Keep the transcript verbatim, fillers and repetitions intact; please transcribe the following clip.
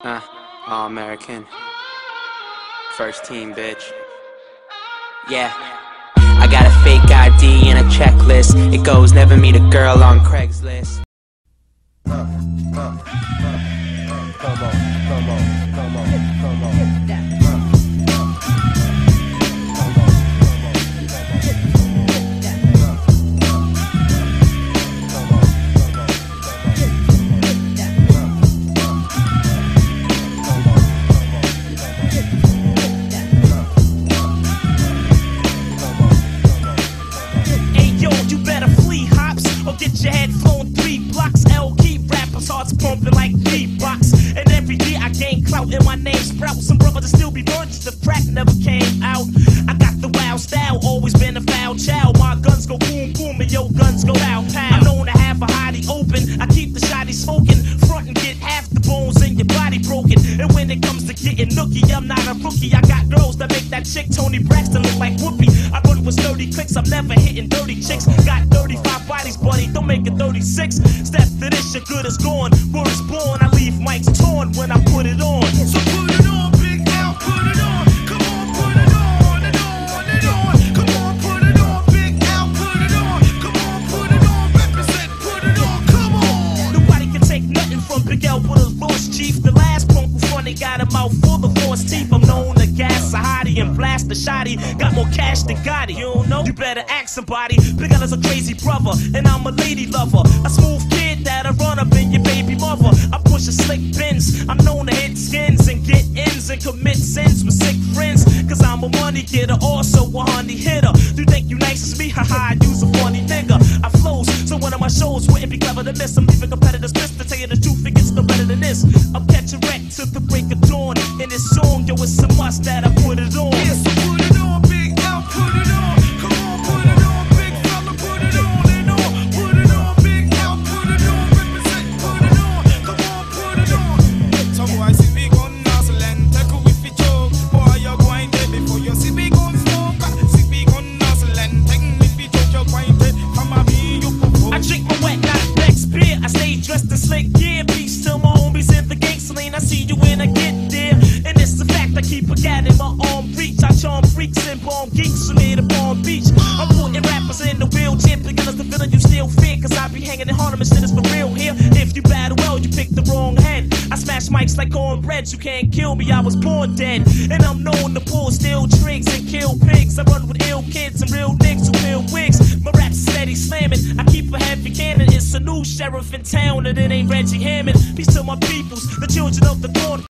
Uh, All-American. First team, bitch. Yeah. I got a fake I D and a checklist. It goes, never meet a girl on Craigslist. Uh, uh, uh, uh, come on, come on, come on, come on. Get your head flown three blocks. L keep rappers, hearts pumping like beatbox. And every year I gain clout and my name sprouts. Some brothers that still be bunches, the crack never came out. I got the wild style, always been a foul child. My guns go boom boom and your guns go out. I'm known to have a hottie open. I keep the shotty smoking, front and get half the bones in your body broken. And when it comes to getting nookie, I'm not a rookie. I got girls that make that chick Tony Braxton look like Whoopi. I run with sturdy clicks, I'm never hitting dirty chicks. Got thirty-five bodies, buddy, don't make it thirty-six. Step to this, your good is gone. Word is born, I leave mics torn when I put it on. So put it on, Big L, put it on. Come on, put it on, and on, and on. Come on, put it on, Big L, put it on. Come on, put it on, represent, put it on, come on. Nobody can take nothing from Big L with his lost chief. The last punk who funny got a mouth full of lost teeth. I'm known to gas a hottie and blast a shotty. Got more cash than Gotti, you don't know? You better ask somebody. Big L is a crazy brother, and I'm a lady lover. A smooth kid that'll run up in your baby mother. I push a slick bins. I'm known to hit skins and get ends and commit sins with sick friends. Cause I'm a money getter, also a honey hitter. You think you nice as me? Haha, you's a funny nigga. I flows, so one of my shows wouldn't be clever to miss. I'm leaving competitors pissed. To tell you the truth, it gets no better than this. I'm catching wreck to the break of dawn. In this song, yo, it's a must that I put it on. Yes, I put it on, Big L, put it on. Come on, put it on, Big Fella, put it on and on. Put it on, Big L, put it on, represent, put it on. Come on, put it on. So I see me gun nozzle and tackle with the choke. Boy, you're going dead before you see me gun smoke. See me gun nozzle and tackle with the choke. You're going dead from my being you propose. I drink my wet, not next beer. I stay dressed in slick gear. Peace to my homies in the gangsta lane. I see you when I get there. And it's a fact, I keep a gat in my arm reach. I charm freaks and bomb geeks from here to Palm Beach. I'm putting rappers in the wheelchair because the villain you still fear. Cause I be hanging in Harlem and shit is for real here. If you battle well, you pick the wrong hand. I smash mics like cornbread, you can't kill me, I was born dead. And I'm known to pull steel tricks and kill pigs. I run with ill kids and real niggas who peel wigs. My rap's steady slamming, I keep a heavy cannon. It's a new sheriff in town and it ain't Reggie Hammond. Peace to my peoples, the children of the corn.